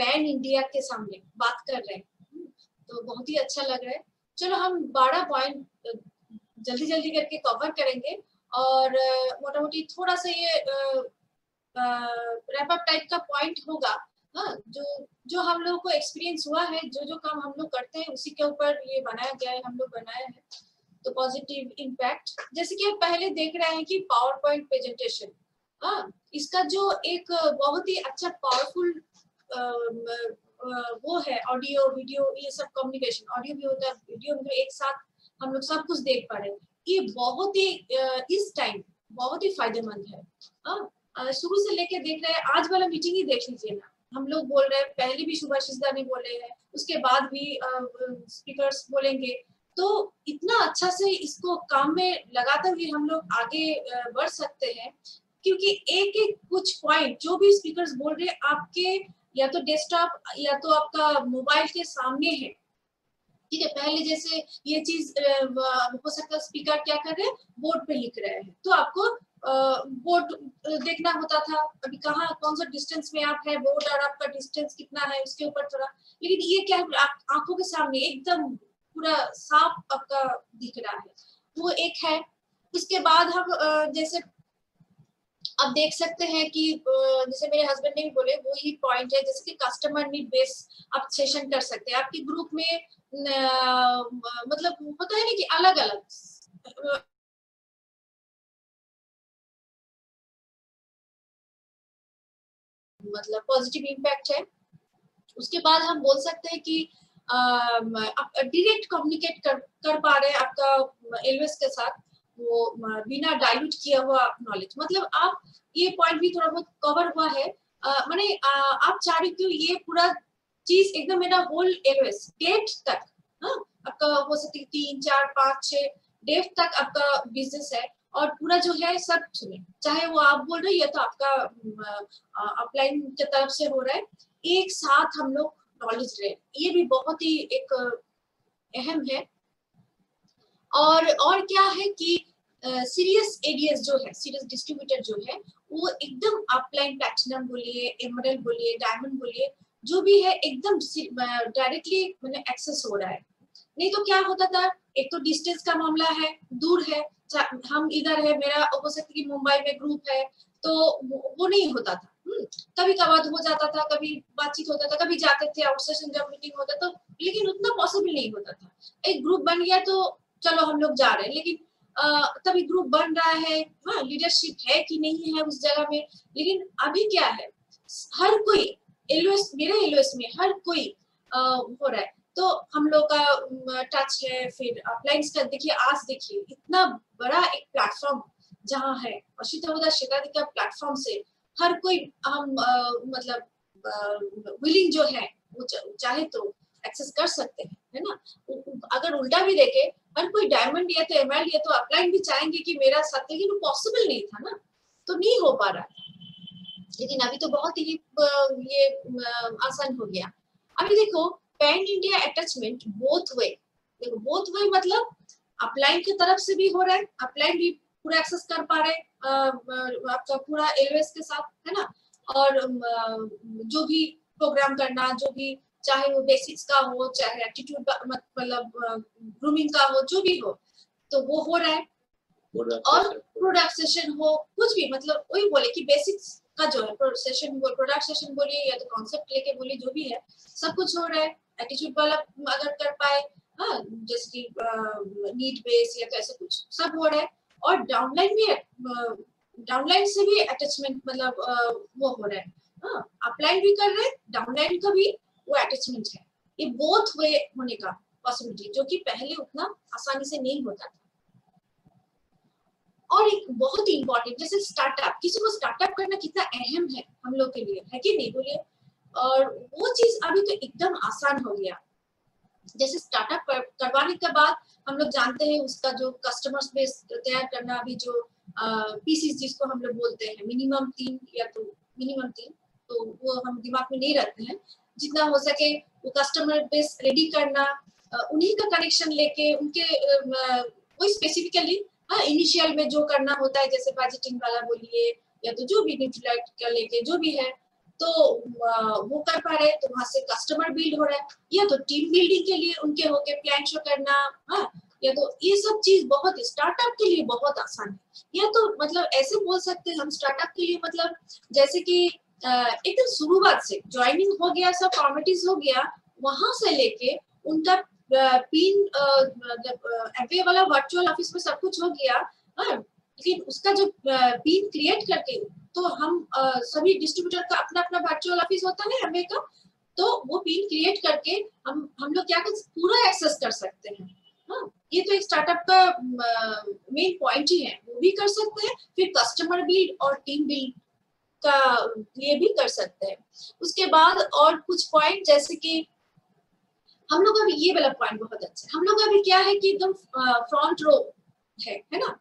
पैन इंडिया के सामने बात कर रहे हैं, तो बहुत ही अच्छा लग रहा है। चलो हम 12 पॉइंट जल्दी जल्दी करके कवर करेंगे, और मोटा मोटी थोड़ा सा ये रैप अप टाइप का पॉइंट होगा, हाँ, जो हम लोगों को एक्सपीरियंस हुआ है, जो काम हम लोग करते हैं उसी के ऊपर ये बनाया गया है, हम लोग बनाया है। तो पॉजिटिव इम्पैक्ट, जैसे कि आप पहले देख रहे हैं कि पावर पॉइंट प्रेजेंटेशन, हाँ, इसका जो एक बहुत ही अच्छा पावरफुल वो है, ऑडियो वीडियो ये सब कम्युनिकेशन, ऑडियो भी होता है, वीडियो भी, एक साथ हम लोग सब कुछ देख पा रहे हैं। ये बहुत ही इस टाइम बहुत ही फायदेमंद है, हाँ। शुरू से लेके देख रहे हैं, आज वाला मीटिंग ही देख लीजिए ना, हम लोग बोल रहे हैं, पहले भी सुभाषिसदा ने बोले हैं, उसके बाद भी स्पीकर्स बोलेंगे, तो इतना अच्छा से इसको काम में लगाते हुए हम लोग आगे बढ़ सकते हैं, क्योंकि एक एक कुछ पॉइंट जो भी स्पीकर्स बोल रहे हैं, आपके या तो डेस्कटॉप या तो आपका मोबाइल के सामने है, ठीक है, पहले जैसे ये चीज हो सकता है स्पीकर क्या कर रहे हैं, बोर्ड पे लिख रहे हैं, तो आपको बोर्ड देखना होता था, अभी कहाँ कौन सा डिस्टेंस में आप है बोर्ड और आपका डिस्टेंस कितना है उसके ऊपर थोड़ा। लेकिन ये क्या आंखों के सामने एकदम पूरा साफ आपका दिख रहा है, वो एक है। उसके बाद हम जैसे आप देख सकते हैं कि जैसे मेरे हस्बैंड ने भी बोले वो ही पॉइंट है, जैसे कि कस्टमर नीड बेस आप सेशन कर सकते हैं आपके ग्रुप में, मतलब होता है ना कि अलग अलग मतलब पॉजिटिव इम्पैक्ट है। उसके बाद हम बोल सकते हैं कि आप डायरेक्ट कम्युनिकेट कर पा रहे हैं आपका एलवेस के साथ, वो बिना डाइल्यूट किया हुआ नॉलेज, मतलब आप ये पॉइंट भी थोड़ा बहुत कवर हुआ है। माने आप चाह रहे हो ये पूरा चीज एकदम मेरा होल एलवेस डेट तक, हाँ आपका हो सकती है 3 4 5 6 डेट तक आपका बिजनेस है और पूरा जो है सब सुने, चाहे वो आप बोल रहे हो या तो आपका अपलाइन की तरफ से हो रहा है, एक साथ हम लोग नॉलेज रहे, ये भी बहुत ही एक अहम है। और क्या है कि सीरियस एडीएस जो है, सीरियस डिस्ट्रीब्यूटर जो है, वो एकदम अपलाइन प्लैटिनम बोलिए, एमरल्ड बोलिए, डायमंड बोलिए, जो भी है एकदम डायरेक्टली मैंने एक्सेस हो रहा है। नहीं तो क्या होता था, एक तो डिस्टेंस का मामला है, दूर है, हम इधर है, मेरा हो सकता है कि मुंबई में ग्रुप है, तो वो नहीं होता था, कभी कभार हो जाता था, कभी बातचीत होता था, कभी जाते थे आउटसेशन जब मीटिंग होता था, लेकिन उतना पॉसिबल नहीं होता था। एक ग्रुप बन गया तो चलो हम लोग जा रहे हैं, लेकिन तभी ग्रुप बन रहा है, हाँ लीडरशिप है कि नहीं है उस जगह में। लेकिन अभी क्या है, हर कोई एलओएस, मेरे एलओएस में हर कोई हो रहा है, तो हम लोग का टच है। फिर अपलाइंस का देखिए, आज देखिए इतना बड़ा एक प्लेटफॉर्म जहाँ है, अशिता वदन सेता का प्लेटफॉर्म से हर कोई हम मतलब विलिंग जो है वो चाहे तो एक्सेस कर सकते हैं, है ना। अगर उल्टा भी देखे, हर कोई डायमंड या तो एमरल्ड या तो अपलाइन भी चाहेंगे कि मेरा साथ, लेकिन पॉसिबल नहीं था ना, तो नहीं हो पा रहा। लेकिन अभी तो बहुत ही ये आसान हो गया। अभी देखो pan India attachment both way, देखो बोथ वे मतलब अपलाइन की तरफ से भी हो रहा है, अपलाइन भी पूरा एक्सेस कर पा रहे आपका पूरा एलओएस के साथ, है ना। और जो भी प्रोग्राम करना, जो भी चाहे वो बेसिक्स का हो, चाहे एटीट्यूड मतलब ग्रूमिंग का हो, जो भी हो, तो वो हो रहा है। और प्रोडक्ट सेशन हो, कुछ भी, मतलब वही बोले कि बेसिक्स का जो है सेशन, प्रोडक्ट सेशन बोलिए या तो कॉन्सेप्ट लेके बोलिए, जो भी है सब कुछ हो रहा है। एटीट्यूड वाला अगर कर पाए, हाँ जैसे कि नीड बेस या तो ऐसे कुछ सब हो रहा है। और डाउनलाइन भी, डाउनलाइन से भी अटैचमेंट मतलब वो हो रहा है, हाँ अपलाइन भी कर रहे हैं, डाउनलाइन का भी वो अटैचमेंट है। ये बोथ वे होने का पॉसिबिलिटी जो कि पहले उतना आसानी से नहीं होता था। और एक बहुत ही इम्पोर्टेंट, जैसे स्टार्टअप, किसी को स्टार्टअप करना कितना अहम है हम लोग के लिए, है कि नहीं बोलिए। और वो चीज अभी तो एकदम आसान हो गया। जैसे स्टार्टअप करवाने के बाद हम लोग जानते हैं उसका जो कस्टमर बेस तैयार करना, अभी जो पीसीज जिसको हम लोग बोलते हैं, मिनिमम 3 या तो मिनिमम 3, तो वो हम दिमाग में नहीं रखते हैं। जितना हो सके वो कस्टमर बेस रेडी करना, उन्हीं का कनेक्शन लेके उनके कोई स्पेसिफिकली, हाँ इनिशियल में जो करना होता है, जैसे बजटिंग वाला बोलिए या तो जो भी न्यूट्रलाइट का लेके जो भी है, तो वो कर पा रहे हैं, तो वहां से कस्टमर बिल्ड हो रहा है। या तो टीम बिल्डिंग के लिए उनके होके प्लान शो करना, हाँ या तो ये सब चीज बहुत स्टार्टअप के लिए बहुत आसान है। या तो मतलब ऐसे बोल सकते हैं हम स्टार्टअप के लिए, मतलब जैसे कि एकदम शुरुआत से ज्वाइनिंग हो गया, सब फॉर्मेलिटीज हो गया, वहां से लेके उनका पिन एमवे वाला वर्चुअल ऑफिस में सब कुछ हो गया। लेकिन उसका जो पिन क्रिएट करके, तो हम सभी डिस्ट्रीब्यूटर का अपना अपना वर्चुअल ऑफिस होता है एमवे का, तो वो पिन क्रिएट करके हम लोग क्या कर पूरा एक्सेस कर सकते हैं। हाँ ये तो एक स्टार्टअप का मेन पॉइंट ही है, वो भी कर सकते हैं। फिर कस्टमर बिल्ड और टीम बिल्ड का ये भी कर सकते हैं। उसके बाद और कुछ पॉइंट, जैसे कि हम लोग अभी ये वाला पॉइंट बहुत अच्छा है, हम लोग अभी क्या है कि एकदम फ्रंट रो है ना,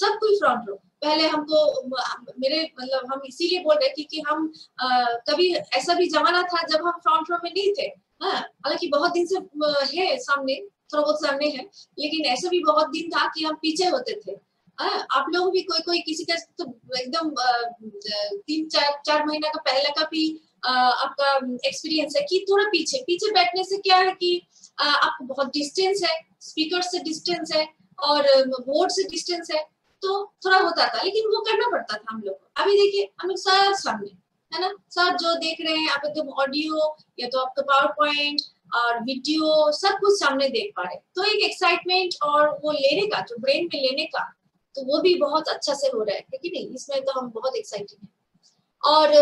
सब कोई फ्रंट रो। पहले हमको मेरे मतलब हम इसीलिए बोल रहे थे कि हम कभी ऐसा भी जमाना था जब हम फ्रंट रो में नहीं थे, हालांकि बहुत दिन से है सामने, थोड़ा बहुत सामने है, लेकिन ऐसे भी बहुत दिन था कि हम पीछे होते थे। आप लोग भी कोई कोई किसी का तो एकदम 3-4 महीना का पहले का भी आपका एक्सपीरियंस है कि थोड़ा पीछे बैठने से क्या है कि आपको बहुत डिस्टेंस है, स्पीकर से डिस्टेंस है और बोर्ड से डिस्टेंस है, तो थोड़ा होता था, लेकिन वो करना पड़ता था हम लोग को। अभी देखिए हम लोग सब सामने है ना, सब जो देख रहे हैं आप एकदम ऑडियो या तो आपका पावर पॉइंट और वीडियो सब कुछ सामने देख पा रहे, तो एक एक्साइटमेंट और वो लेने का जो ब्रेन में लेने का, तो वो भी बहुत अच्छा से हो रहा है, क्योंकि नहीं इसमें तो हम बहुत एक्साइटेड हैं। और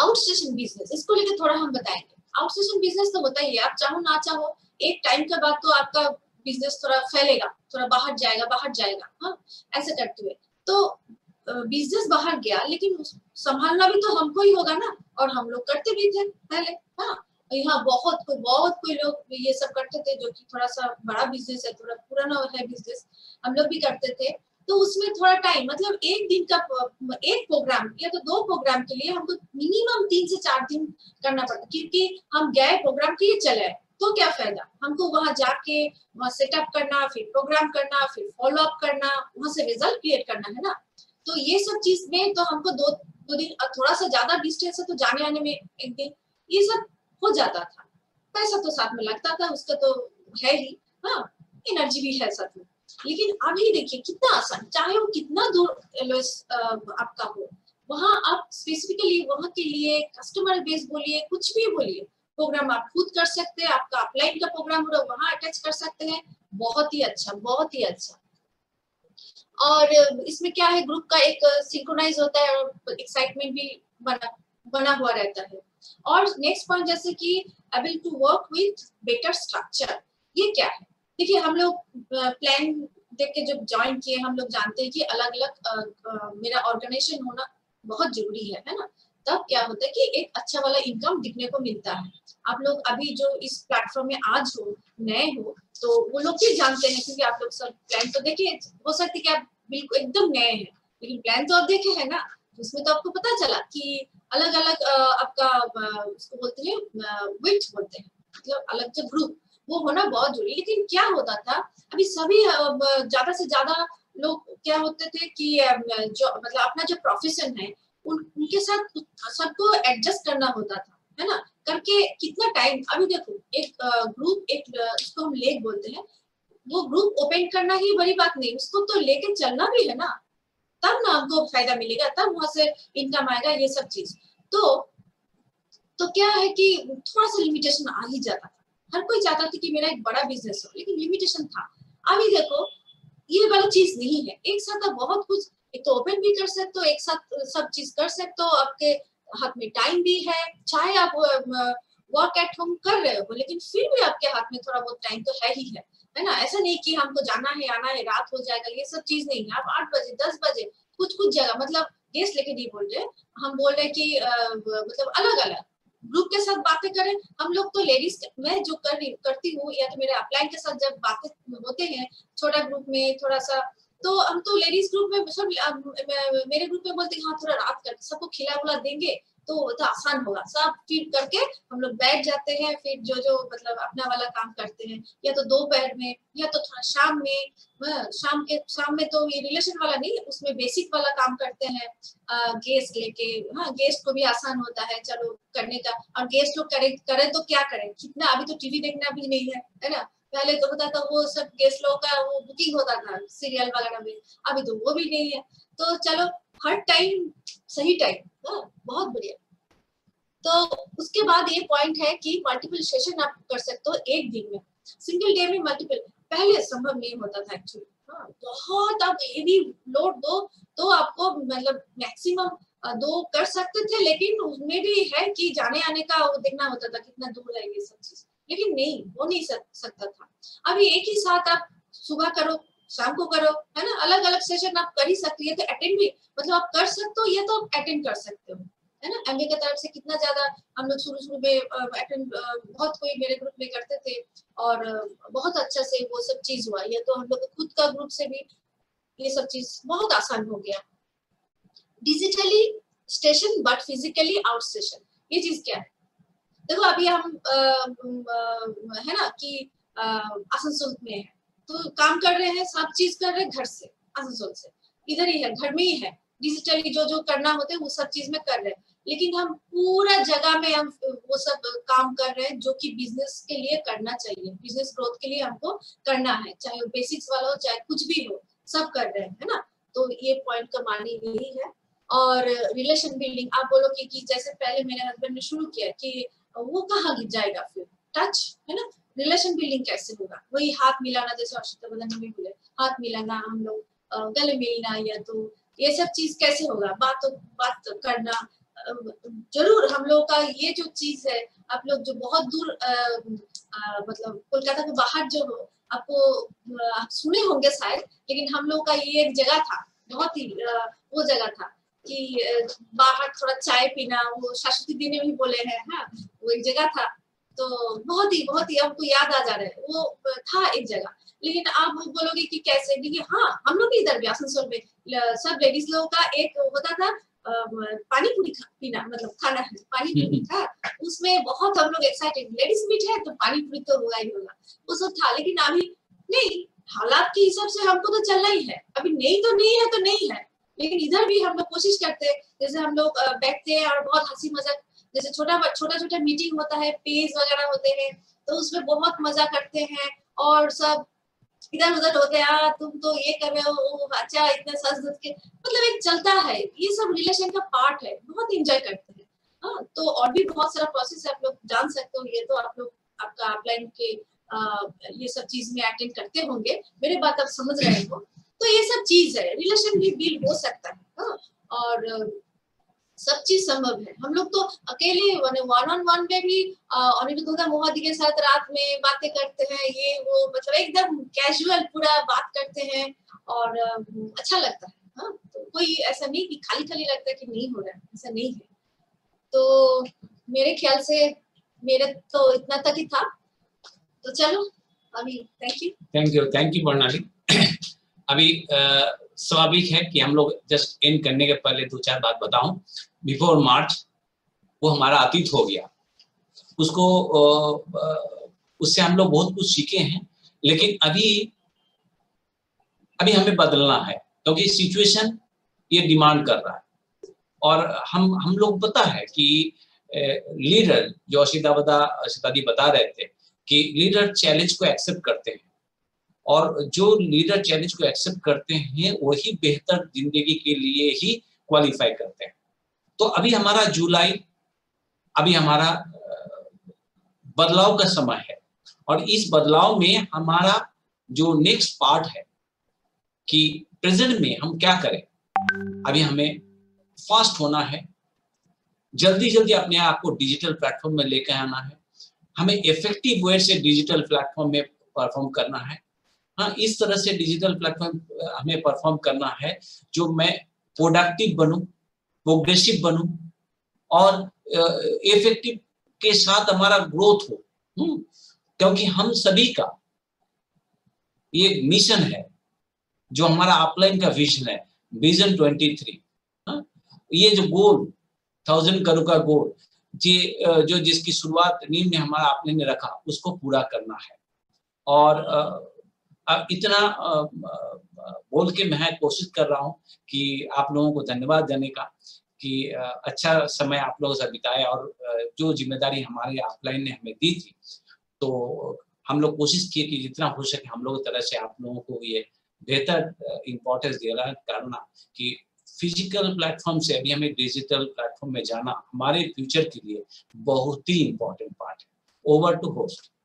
आउटस्टेशन बिजनेस, इसको लेकर थोड़ा हम बताएंगे। आउटस्टेशन बिजनेस तो होता ही है, आप चाहो ना चाहो एक टाइम के बाद तो आपका बिजनेस थोड़ा फैलेगा, थोड़ा बाहर जाएगा, हाँ ऐसे करते हुए। तो बिजनेस बाहर गया, लेकिन संभालना भी तो हमको ही होगा ना, और हम लोग करते भी थे पहले। हाँ यहाँ बहुत कोई लोग ये सब करते थे, जो कि थोड़ा सा बड़ा बिजनेस है, थोड़ा पुराना है बिजनेस, हम लोग भी करते थे। तो उसमें थोड़ा टाइम, मतलब एक दिन का एक प्रोग्राम या तो 2 प्रोग्राम के लिए हमको मिनिमम 3 से 4 दिन करना पड़ता, क्योंकि हम गए प्रोग्राम के लिए चले, तो क्या फायदा हमको वहां जाके वहां सेटअप करना, फिर प्रोग्राम करना, फिर फॉलो अप करना, वहां से रिजल्ट क्रिएट करना, है ना। तो ये सब चीज में तो हमको 2 दिन, थोड़ा सा ज्यादा डिस्टेंस है तो जाने आने में एक दिन, ये सब हो जाता था। पैसा तो साथ में लगता था, उसका तो है ही, हाँ एनर्जी भी है साथ में। लेकिन अभी देखिए कितना आसान, चाहे वो कितना दूर आपका हो, वहां आप स्पेसिफिकली वहां के लिए कस्टमर बेस बोलिए, कुछ भी बोलिए, प्रोग्राम आप खुद कर सकते हैं, आपका अपलाइन का प्रोग्राम हो रहा है वहां अटैच कर सकते हैं। बहुत ही अच्छा। और इसमें क्या है, ग्रुप का एक सिंक्रोनाइज होता है और एक्साइटमेंट भी बना हुआ रहता है। और नेक्स्ट पॉइंट, जैसे कि able to work with better structure, ये क्या है देखिए, हम लोग प्लान देख के जब ज्वाइन किए, हम लोग जानते हैं कि अलग अलग मेरा ऑर्गेनाइजेशन होना बहुत जरूरी है ना। तब क्या होता है कि एक अच्छा वाला इनकम दिखने को मिलता है। आप लोग अभी जो इस प्लेटफॉर्म में आज हो, नए हो, तो वो लोग भी जानते हैं, क्योंकि आप लोग सब प्लान तो देखे, हो सकता है कि आप बिल्कुल एकदम नए हैं, लेकिन प्लान तो आप देखे है ना, उसमें तो आपको पता चला कि अलग अलग आपका उसको बोलते हैं विट, बोलते हैं मतलब अलग जो ग्रुप, वो होना बहुत जरूरी। लेकिन क्या होता था, अभी सभी ज्यादा से ज्यादा लोग क्या होते थे कि जो मतलब अपना जो प्रोफेशन है उनके साथ सबको एडजस्ट करना होता था, है ना, करके कितना टाइम। अभी देखो एक ग्रुप, एक उसको हम लेग बोलते हैं, वो ग्रुप ओपन करना ही बड़ी बात नहीं, उसको तो लेके चलना भी है ना, तब ना हमको फायदा मिलेगा, तब वहां से इनकम आएगा, ये सब चीज। तो क्या है कि थोड़ा सा लिमिटेशन आ ही जाता था, हर कोई चाहता था कि मेरा एक बड़ा बिजनेस हो, लेकिन लिमिटेशन था। अभी देखो ये वाली चीज नहीं है, एक साथ आप बहुत कुछ, एक तो ओपन भी कर सकते हो, एक साथ सब चीज कर सकते हो, आपके हाथ में टाइम भी है, चाहे आप वर्क एट होम कर रहे हो, लेकिन फिर भी आपके हाथ में थोड़ा बहुत टाइम तो है ही है ना। ऐसा नहीं कि हमको जाना है आना है रात हो जाएगा, ये सब चीज नहीं है। आप 8 बजे 10 बजे कुछ जगह, मतलब गेस्ट लेके नहीं बोल रहे, हम बोल रहे हैं कि मतलब अलग अलग ग्रुप के साथ बातें करें। हम लोग तो लेडीज, मैं जो करती हूँ, या तो मेरे अपलाइन के साथ जब बातें होते हैं छोटा ग्रुप में थोड़ा सा, तो हम तो लेडीज ग्रुप में सब, मेरे ग्रुप में बोलते हैं हाँ थोड़ा रात करके सबको खिला बुला देंगे तो आसान होगा, सब फीड करके हम लोग बैठ जाते हैं, फिर जो मतलब अपना वाला काम करते हैं, या तो दोपहर में या तो थोड़ा शाम में। शाम में तो ये रिलेशन वाला नहीं, उसमें बेसिक वाला काम करते हैं गेस्ट लेके। हाँ गेस्ट को भी आसान होता है चलो करने का, और गेस्ट लोग करे तो क्या करें, कितना अभी तो टीवी देखना भी नहीं है ना। पहले तो होता था वो सब गेस्ट लोग का वो बुकिंग होता था सीरियल वगैरह में, अभी तो वो भी नहीं है। तो चलो हर टाइम सही टाइम, बहुत बढ़िया। तो उसके बाद ये पॉइंट है कि मल्टीपल सेशन आप कर सकते हो एक दिन में, सिंगल डे में मल्टीपल, पहले संभव नहीं होता था एक्चुअली। हाँ बहुत आप हेवी लोड दो तो आपको मतलब मैक्सिमम 2 कर सकते थे, लेकिन उसमें भी है कि जाने आने का वो देखना होता था कितना दूर है ये सब चीज, लेकिन नहीं वो नहीं सकता था। अभी एक ही साथ आप सुबह करो शाम को करो, है ना, अलग अलग सेशन आप कर ही सकती है, तो अटेंड भी मतलब आप कर सकते हो या तो आप अटेंड कर सकते हो, है ना। एमए की तरफ से कितना ज्यादा हम लोग शुरू में अटेंड, बहुत कोई मेरे ग्रुप में करते थे और बहुत अच्छा से वो सब चीज हुआ, या तो हम लोग खुद का ग्रुप से भी ये सब चीज बहुत आसान हो गया। Digitally station but physically out station, ये चीज क्या है, देखो अभी हम है ना कि आसनसोल में है तो काम कर रहे हैं, सब चीज कर रहे हैं घर से, आसनसोल से, इधर ही है, घर में ही है, डिजिटली जो जो करना होता है वो सब चीज में कर रहे हैं, लेकिन हम पूरा जगह में हम वो सब काम कर रहे हैं जो कि बिजनेस के लिए करना चाहिए, बिजनेस ग्रोथ के लिए हमको करना है, चाहे वो बेसिक्स वाला हो चाहे कुछ भी हो, सब कर रहे हैं, है ना। तो ये पॉइंट कमानी यही है। और रिलेशन बिल्डिंग आप बोलो कि जैसे पहले मेरे हस्बैंड ने शुरू किया कि वो कहाँ जाएगा फिर, टच, है ना, रिलेशन बिल्डिंग कैसे होगा, वही हाथ मिलाना, जैसे अशिता वदन ने भी बोले हाथ मिलाना, हम लोग गले मिलना, या तो ये सब चीज कैसे होगा, बात करना। जरूर हम लोग का ये जो चीज है, आप लोग जो बहुत दूर मतलब कोलकाता के बाहर जो हो, आपको आप सुने होंगे शायद, लेकिन हम लोग का ये एक जगह था, बहुत ही वो जगह था कि बाहर थोड़ा चाय पीना, वो शाश्वती दी ने भी बोले हैं, हाँ, वो एक जगह था, तो बहुत ही हमको याद आ जा रहा है, वो था एक जगह। लेकिन आप बोलोगे कि कैसे, देखिए हाँ हम लोग इधर भी आसनसोल में सब लेडीज लोगों का एक होता था पानी पूरी पीना, मतलब खाना है पानी पूरी था, उसमें बहुत हम लोग एक्साइटेड, लेडीज मीट है तो पानी पूरी तो होगा ही होगा, वो सब था। लेकिन अभी नहीं, हालात के हिसाब से हमको तो चलना ही है, अभी नहीं तो नहीं है तो नहीं है, लेकिन इधर भी हम लोग कोशिश करते हैं, जैसे हम लोग बैठते हैं और बहुत हंसी मजाक, जैसे छोटा छोटा मीटिंग होता है, पेज वगैरह होते हैं, तो उसमें बहुत मजा करते हैं और सब इधर उधर होते हैं, तुम तो ये कर रहे हो, अच्छा इतना सज धज के, मतलब एक चलता है, ये सब रिलेशन का पार्ट है, बहुत एंजॉय करते हैं। हाँ, तो और भी बहुत सारा प्रोसेस है, आप लोग जान सकते हो, ये तो आप लोग आपका अपलाइन के ये सब चीज में अटेंड करते होंगे, मेरे बात आप समझ रहे हो। तो ये सब चीज है, रिलेशन भी बिल्ड हो सकता है। हाँ, और सब चीज संभव है। हम लोग तो अकेले वन ऑन वन में भी अनिरुद्ध मोहगोश के साथ रात में बातें करते हैं, ये वो, मतलब एकदम कैजुअल पूरा बात करते हैं और अच्छा लगता है। हाँ, तो कोई ऐसा नहीं कि खाली खाली लगता है कि नहीं हो रहा है, ऐसा नहीं है। तो मेरे ख्याल से मेरा तो इतना तक ही था। तो चलो अभी थैंक यू बर्नाली। अभी स्वाभाविक है कि हम लोग जस्ट इन करने के पहले दो चार बात बताऊं। बिफोर मार्च वो हमारा अतीत हो गया, उसको उससे हम लोग बहुत कुछ सीखे हैं, लेकिन अभी हमें बदलना है क्योंकि सिचुएशन ये डिमांड कर रहा है। और हम लोग पता है कि लीडर जो अशिता दी बता रहे थे कि लीडर चैलेंज को एक्सेप्ट करते हैं, और जो लीडर चैलेंज को एक्सेप्ट करते हैं वही बेहतर जिंदगी के लिए ही क्वालिफाई करते हैं। तो अभी हमारा जुलाई, अभी हमारा बदलाव का समय है, और इस बदलाव में हमारा जो नेक्स्ट पार्ट है कि प्रेजेंट में हम क्या करें, अभी हमें फास्ट होना है, जल्दी अपने आप को डिजिटल प्लेटफॉर्म में लेकर आना है, हमें इफेक्टिव वे से डिजिटल प्लेटफॉर्म में परफॉर्म करना है। हाँ, इस तरह से डिजिटल प्लेटफॉर्म हमें परफॉर्म करना है जो मैं प्रोडक्टिव बनूं, प्रोग्रेसिव बनूं और इफेक्टिव के साथ हमारा ग्रोथ हो। क्योंकि हम सभी का ये मिशन है, जो हमारा अपलाइन का विजन है, विजन 23। हाँ, ये जो गोल 1000 करोड़ का गोल जो जिसकी शुरुआत नींव ने हमारा अपलाइन ने रखा, उसको पूरा करना है। और अब इतना बोल के मैं कोशिश कर रहा हूं कि आप लोगों को धन्यवाद देने का कि अच्छा समय आप लोगों से बिताया, और जो जिम्मेदारी हमारे ऑफलाइन ने हमें दी थी, तो हम लोग कोशिश किए कि जितना हो सके हम लोग तरह से आप लोगों को ये बेहतर इम्पोर्टेंस दे रहा करना कि फिजिकल प्लेटफॉर्म से अभी हमें डिजिटल प्लेटफॉर्म में जाना हमारे फ्यूचर के लिए बहुत ही इम्पोर्टेंट पार्ट है। Over to host.